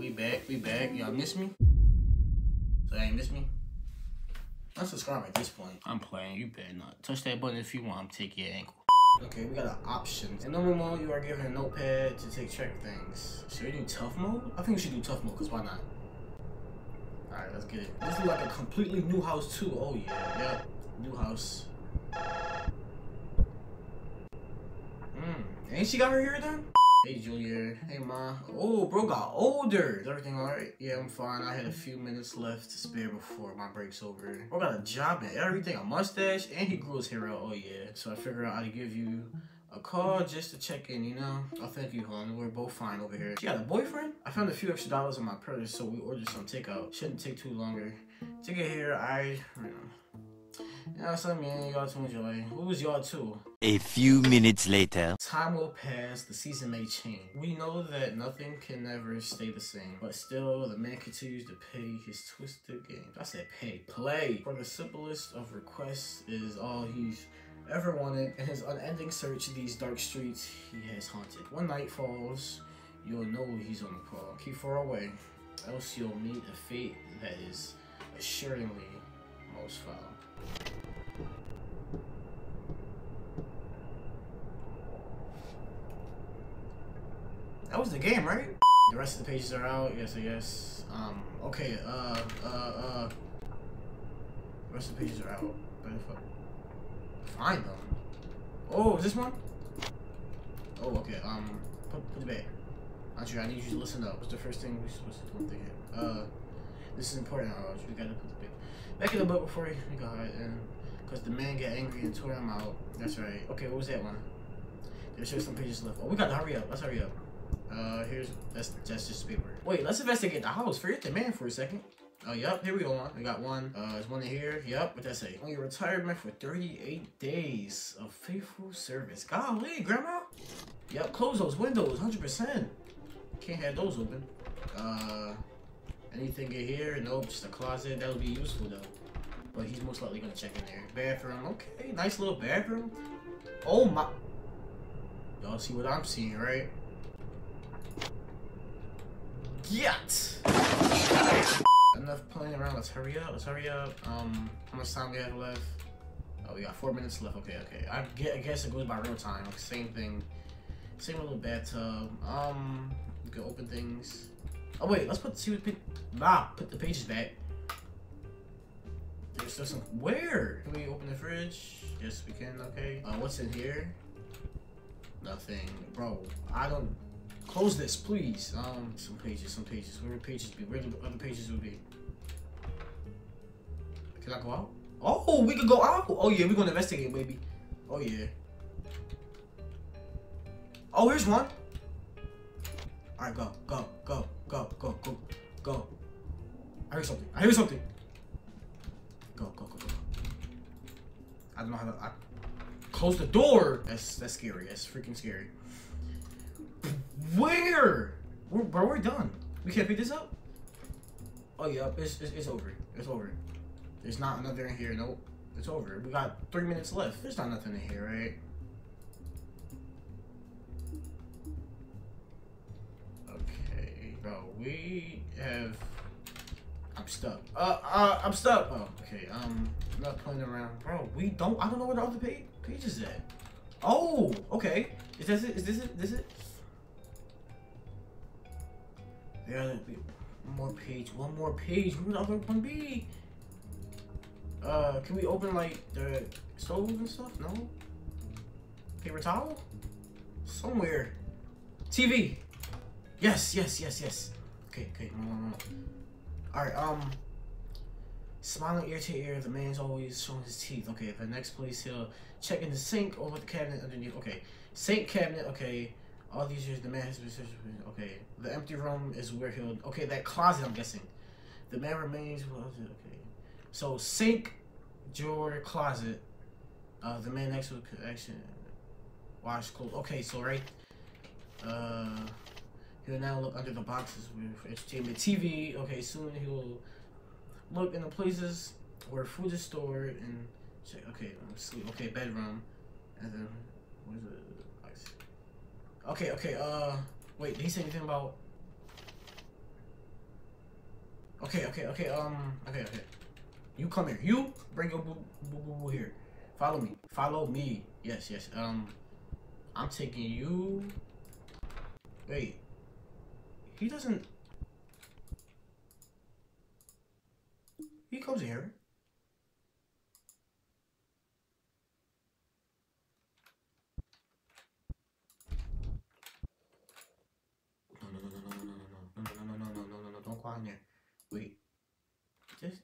We back. Y'all miss me? So y'all ain't miss me? Unsubscribe at this point. I'm playing. You better not. Touch that button if you want. I'm taking your ankle. Okay, we got an option. In normal mode, you are given a notepad to take track of things. Should we do tough mode? I think we should do tough mode, because why not? Alright, let's get it. This is like a completely new house, too. Oh, yeah. Yep. New house. Ain't she got her hair done? Hey, Junior. Hey, Ma. Oh, bro got older. Is everything alright? Yeah, I'm fine. I had a few minutes left to spare before my break's over. Bro got a job and everything. A mustache. And he grew his hair out. Oh, yeah. So I figured out how to give you a call just to check in, you know? Oh, thank you, hon. We're both fine over here. She got a boyfriend? I found a few extra dollars in my purse, so we ordered some takeout. Shouldn't take too longer. Take it here. You know something, man, y'all to enjoy. Who was y'all to? A few minutes later. Time will pass, the season may change. We know that nothing can ever stay the same, but still the man continues to pay his twisted game. I said pay, play. For the simplest of requests is all he's ever wanted. In his unending search these dark streets he has haunted. When night falls, you'll know he's on the call. Keep far away, else you'll meet a fate that is assuredly most foul. That was the game, right? The rest of the pages are out. Yes, I guess. Okay. The rest of the pages are out. Where the fuck? Find them. Oh, this one? Oh, okay. Put it back. Andre, I need you to listen up. What's the first thing we're supposed to do? This is important. Andre, we gotta put the back. Back in the boat before you go ahead, and cause the man got angry and tore him out. That's right. Okay, what was that one? There's just some pages left. Oh, we gotta hurry up. Let's hurry up. Here's that's just paper. Wait, let's investigate the house. Forget the man for a second. Oh, yep, here we go. We got one. There's one in here. Yep, what that say? Only retirement for 38 days of faithful service. Golly, Grandma. Yep, close those windows, 100%. Can't have those open. Anything in here? Nope, just a closet. That'll be useful though. But he's most likely gonna check in there. Bathroom. Okay, nice little bathroom. Oh my. Y'all see what I'm seeing, right? Yes! Enough playing around, let's hurry up, how much time we have left? Oh, we got 4 minutes left, okay. I guess it goes by real time, like, same thing. Same little bathtub, we can open things. Oh wait, let's put the pages back. There's still some, where? Can we open the fridge? Yes, we can, okay. What's in here? Nothing, bro, I don't. Close this, please. Some pages. Where would pages be? Where the other pages would be? Can I go out? Oh, we can go out. Oh yeah, we're gonna investigate, baby. Oh yeah. Oh, here's one. All right, go. I hear something. Go. I don't know how to. I close the door. That's scary. That's freaking scary. Where? Bro, we're done. We can't pick this up? Oh, yeah, it's over. It's over. There's not another in here. Nope. It's over. We got 3 minutes left. There's not nothing in here, right? Okay, bro, we have... I'm stuck. I'm stuck. Oh, okay, I'm not playing around. Bro, I don't know where the other page is at. Oh, okay. Is this it? Is this it? There's one more page. Where would the other one be? Can we open like the stove and stuff? No? Paper towel? Somewhere. TV! Yes. Okay, no. Alright, smiling ear to ear, the man's always showing his teeth. Okay, at the next place he'll check in the sink or with the cabinet underneath. Okay. Sink cabinet, okay. All these years, the man has been... Okay, the empty room is where he'll... Okay, that closet, I'm guessing. The man remains... Okay. So, sink, drawer, closet. The man next to the connection. Wash clothes. Okay, so, right? He'll now look under the boxes for entertainment. TV. Okay, soon he'll look in the places where food is stored and... Check. Okay, sleep. Okay, bedroom. And then... What is it? Okay, wait, did he say anything about... Okay. You come here. You bring your boo boo here. Follow me. Follow me. Yes. I'm taking you. Wait. He doesn't. He comes here. No. Don't go in there. Wait. Just.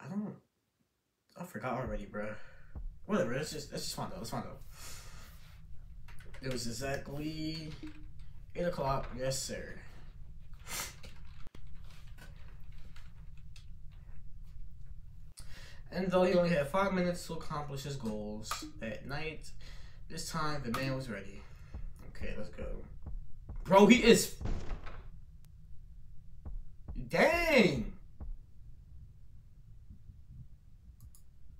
I don't. I forgot already, bruh. Whatever. That's just fun though. It's fun though. It was exactly 8 o'clock. Yes, sir. And though he only had 5 minutes to accomplish his goals at night, this time the man was ready. Okay, let's go. Bro, he is. Dang!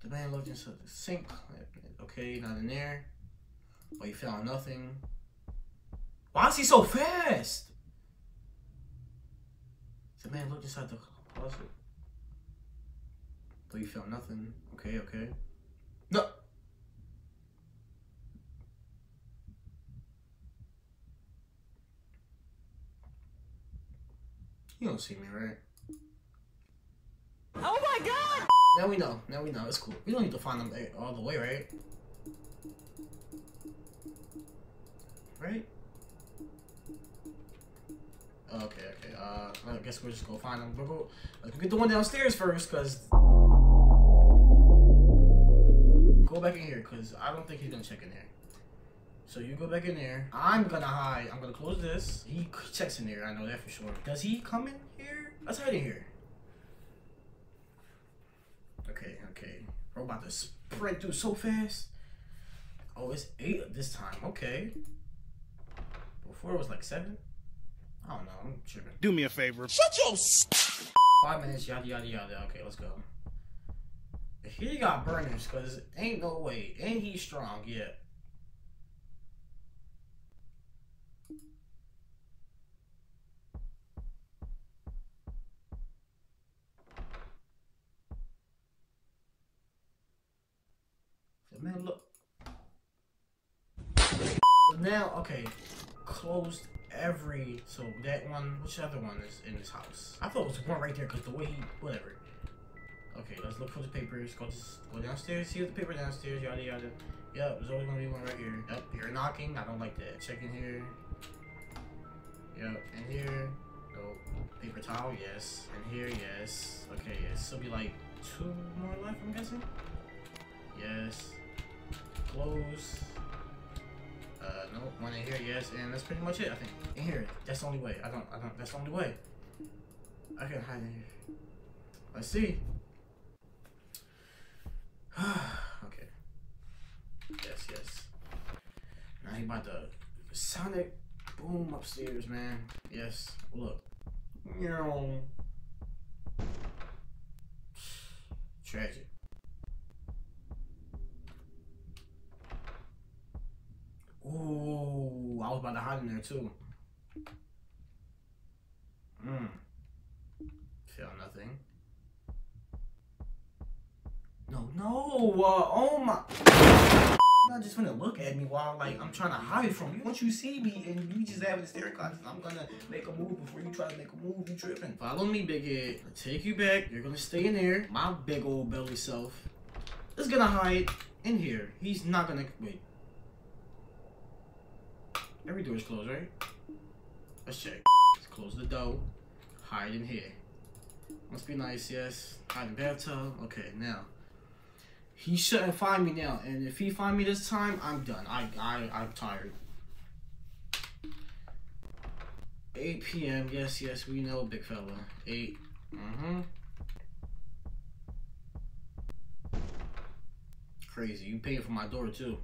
The man looked into the sink. Okay, not in there. But he found nothing. Why is he so fast? The man looked inside the closet. But he found nothing. Okay. No! You don't see me, right? Oh my god! Now we know. It's cool. We don't need to find them all the way, right? Right? Okay. I guess we'll just go find them. Let's get the one downstairs first, cause go back in here, cause I don't think he's gonna check in there. So you go back in there. I'm gonna hide. I'm gonna close this. He checks in there. I know that for sure. Does he come in here? Let's hide in here. Okay. We're about to sprint through so fast. Oh, it's 8 this time. Okay. Before it was like 7. I don't know. I'm tripping. Do me a favor. Shut your. 5 minutes. Yada yada yada. Okay, let's go. He got burners, cause ain't no way. Ain't he strong yet? Man, look. Now, okay, closed every. So that one, which other one is in this house? I thought it was one right there, cause the way he, whatever. Okay, let's look for the papers. Go downstairs. See the paper downstairs. Yada yada. Yep, there's always gonna be one right here. Yep, you're knocking. I don't like that. Check in here. Yep, in here. Nope. Paper towel. Yes. In here. Yes. Okay. Yes. So be like 2 more left. I'm guessing. Yes. Close. Nope, one in here, yes, and that's pretty much it, I think. In here, that's the only way. I don't, that's the only way. I can hide in here. Let's see. Okay. Yes. Now he about to sonic boom upstairs, man. Yes, look. Tragic. Ooh, I was about to hide in there too. Feel nothing. No. Oh my. You're not just gonna look at me while like I'm trying to hide from you. Once you see me and you just having a stare contest, I'm gonna make a move before you try to make a move. You tripping? Follow me, big head. I'll take you back. You're gonna stay in there. My big old belly self is gonna hide in here. He's not gonna wait. Every door is closed, right? Let's check. Let's close the door. Hide in here. Must be nice, yes. Hide in the bathtub. Okay, now. He shouldn't find me now. And if he find me this time, I'm done. I'm tired. 8 p.m. Yes, we know, big fella. 8. Crazy. You paying for my door, too.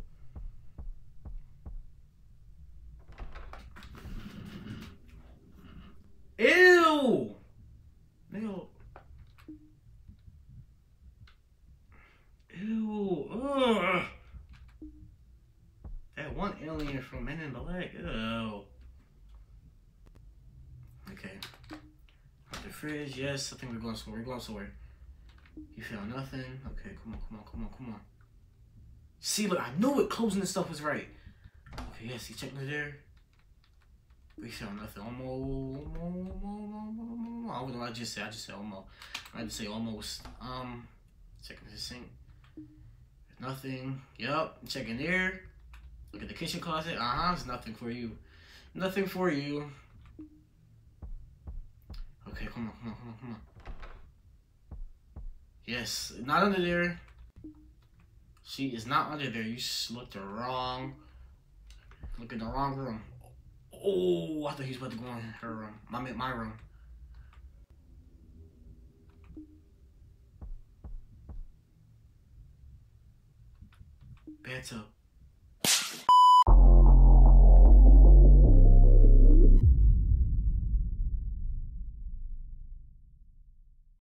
Ew! Ew! Ugh. That one alien from Men in Black. Ew. fridge. Yes, I think we're going somewhere. We're going somewhere. You feel nothing? Okay, come on, come on, come on, come on. See, look, I knew it. Closing this stuff was right. Okay, yes, he checked it there. We feel nothing. Omo. I wouldn't. I just said Omo. I just say almost. Checking the sink. Nothing. Yup. Checking there. Look at the kitchen closet. There's nothing for you. Nothing for you. Okay, come on, come on, come on, come on. Yes, not under there. She is not under there. You looked the wrong. Look in the wrong room. Oh, I thought he was about to go in her room. I meant my room. Bedtime.